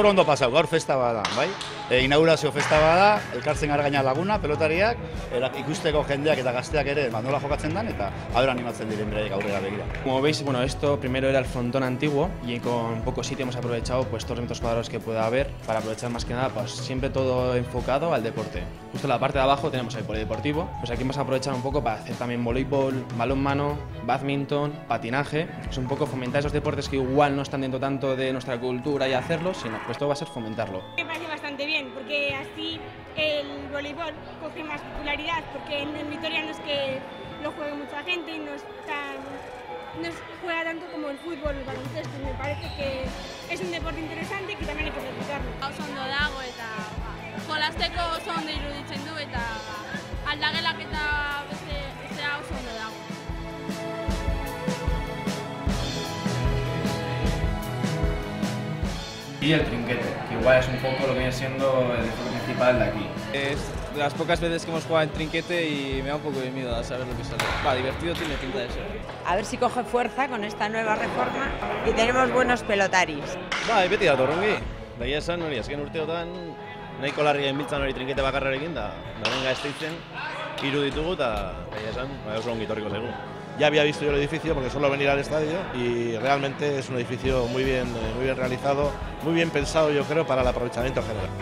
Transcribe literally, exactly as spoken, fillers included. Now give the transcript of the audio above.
gaur ondo pasau, gaur festa bada, bai? E, inaugurazio festa bada, elkartzen gara gaina laguna, pelotariak, erak, ikusteko jendeak eta gazteak ere Manuela jokatzen dan, eta ahora animatzen diren beraiek aurrera begira. Como veis, bueno, esto primero era el frontón antiguo y con poco sitio hemos aprovechado pues todos los metros cuadrados que pueda haber para aprovechar más que nada, pues siempre todo enfocado al deporte. Justo en la parte de abajo tenemos el polideportivo, pues aquí vamos a aprovechar un poco para hacer también voleibol, balonmano, badminton, patinaje, pues un poco fomentar esos deportes que igual no están dentro tanto de nuestra cultura y hacerlo, sino pues todo va a ser fomentarlo. Me parece bastante bien, porque así el voleibol coge más popularidad, porque en Vitoria no es que lo juegue mucha gente y no es tan, no se juega tanto como el fútbol, el baloncesto. Me parece que es un deporte interesante que también hay que practicarlo. Ondo dago eta jolasteko oso ondo iruditzen du eta aldagelak eta beste bestea oso ondo dago. Y el trinquete, que igual es un poco lo que viene siendo el deporte principal de aquí. Es de las pocas veces que hemos jugado en trinquete y me da un poco de miedo a saber lo que sale. Va, divertido tiene pinta de ser. A ver si coge fuerza con esta nueva reforma y tenemos buenos pelotaris. Ba, beti da Torrongi. Daia esan hori, azken urteotan nahiko larrien Mitzano hori trinquete bakarrarekin da. Dagoen gazteitzen, hiru ditugu eta daia esan, oso ongi etorriko zaigu. Ya había visto yo el edificio porque suelo venir al estadio y realmente es un edificio muy bien, muy bien realizado, muy bien pensado yo creo para el aprovechamiento general.